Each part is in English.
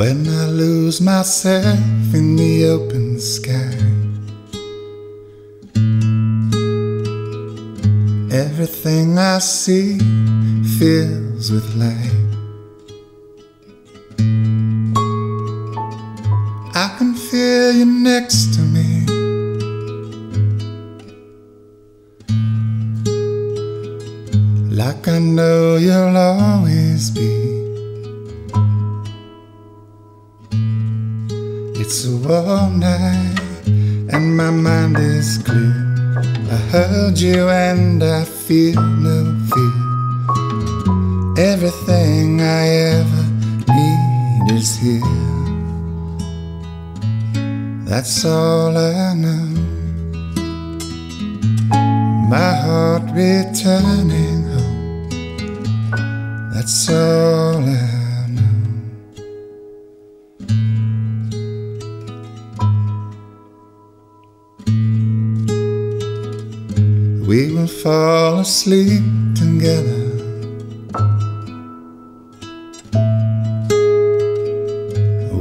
When I lose myself in the open sky, everything I see fills with light. I can feel you next to me, like I know you'll always be. It's a warm night and my mind is clear. I heard you and I feel no fear. Everything I ever need is here. That's all I know. My heart returning home. That's all I know. We will fall asleep together,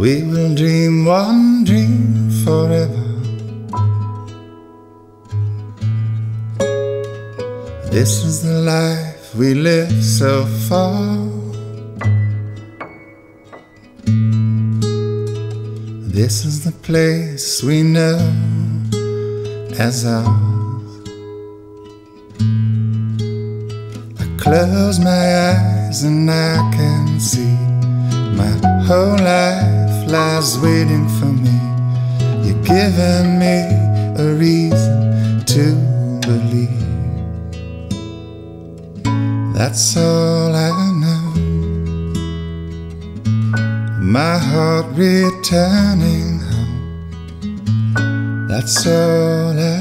we will dream one dream forever. This is the life we live so far. This is the place we know as ours. Close my eyes and I can see my whole life lies waiting for me. You're giving me a reason to believe. That's all I know. My heart returning home. That's all I know.